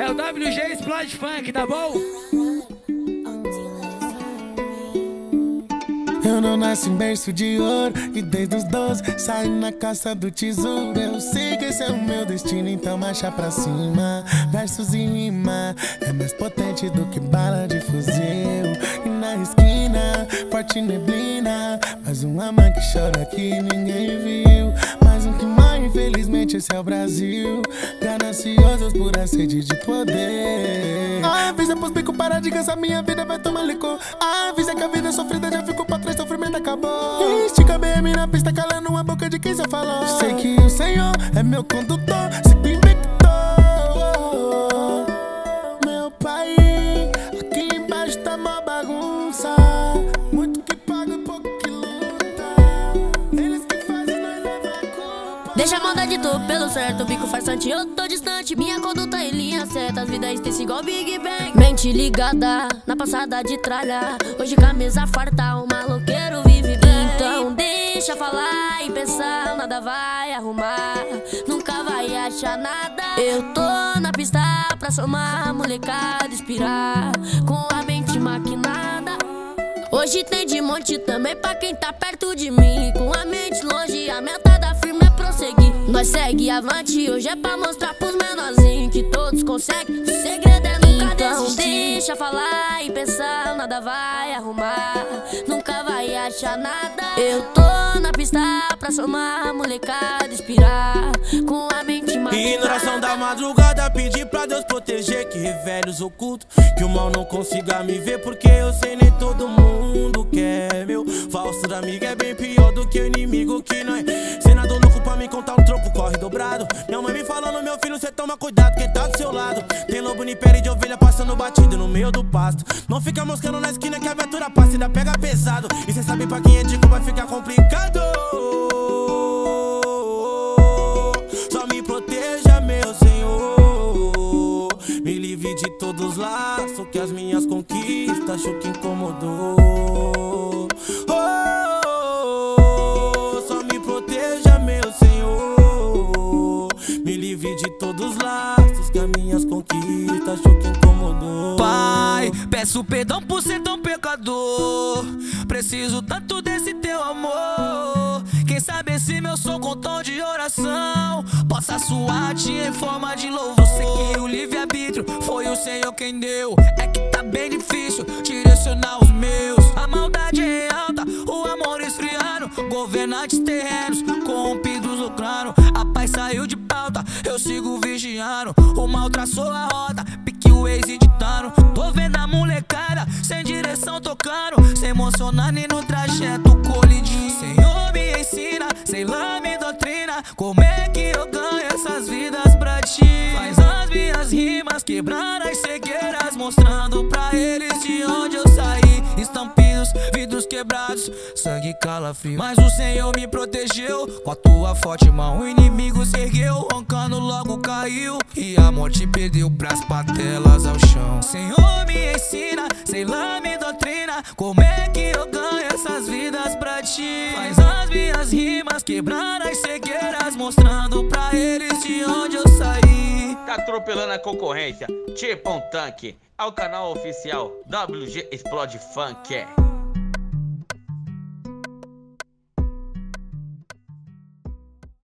É o WG Explode Funk, tá bom? Eu não nasci em berço de ouro e desde os 12 saio na caça do tesouro. Eu sei que esse é o meu destino, então marcha pra cima. Versos em rima é mais potente do que bala de fuzil. E na esquina, forte neblina, mais uma mãe que chora que ninguém viu. Mais um que morre, infelizmente esse é o Brasil. Gananciosos por a sede de poder. Avisa pros bico, para de cansar, minha vida vai tomar licor. Avisa que a vida é sofrida, já ficou pra trás, sofrimento acabou. Estica BM na pista, calando a boca de quem só falou. Sei que o Senhor é meu condutor, sigo invicto. Meu pai, aqui embaixo tá mó bagunça. Muito que paga e pouco que luta. Eles que fazem nós levar a culpa. Deixa a maldade, tô pelo certo, bico farsante, eu tô distante. Minha conduta em linha certa, as vidas têm igual Big Bang. Mente ligada, na passada de tralha, hoje camisa farta, o maloqueiro vive bem. Então deixa falar e pensar, nada vai arrumar, nunca vai achar nada. Eu tô na pista pra somar, molecada inspirar, com a mente maquinada. Hoje tem de monte também pra quem tá perto de mim, com a mente longe, a mentada firme é prosseguir. Nós segue avante, hoje é pra mostrar pros menorzinhos que todos conseguem, o segredo é nunca desistir. Deixa falar e pensar, nada vai arrumar, nunca vai achar nada. Eu tô na pista pra somar, molecada inspirar, com a mente maquinada. E na oração da madrugada pedi pra Deus proteger, que revele os ocultos, que o mal não consiga me ver, porque eu sei nem todo mundo quer. Meu falso amigo é bem pior do que o inimigo que nós. Cê nadou louco pra me contar um troco, corre dobrado. Minha mãe me falando, meu filho, cê toma cuidado quem tá do seu lado. Tem lobo em pele de ovelha passando batido no meio do pasto. Não fica moscando na esquina que a viatura passa e ainda pega pesado. E cê sabe pra quem é dico vai ficar complicado. Só me proteja, meu Senhor, me livre de todos os laços que as minhas conquistas achou que incomodou. Só me proteja, meu Senhor, me livre de todos os laços que as minhas conquistas achou que incomodou. Pai, peço perdão por ser tão pecador, preciso tanto desse teu amor. Quem sabe esse meu som com tom de oração possa soar-te em forma de louvor. Sei que o livre-arbítrio foi o Senhor quem deu, é que tá bem difícil direcionar os meus. A maldade é alta, o amor esfriando, governantes terrenos corrompidos lucrando. A paz saiu de pauta, eu sigo vigiando, o mal traçou a rota, pique o ex ditando. Tô vendo a molecada sem direção tocando, sem emocionar nem no trajeto colidir. Senhor me ensina, sei lá me doutrina, como é que eu ganho essas vidas pra ti? Faz as minhas rimas quebrar as cegueiras, mostrando pra eles de onde eu saí. Estampidos, vidros quebrados, sangue calafrio, mas o Senhor me protegeu, com a tua forte mão o inimigo se ergueu, roncando logo caiu, e a morte perdeu pras patelas ao chão. Senhor me ensina, sei lá me doutrina, como é que eu ganho essas vidas pra ti? Faz as minhas rimas quebrar as cegueiras, mostrando pra eles de onde eu saí. Tá atropelando a concorrência, tipo um tanque. Ao canal oficial WG Explode Funk.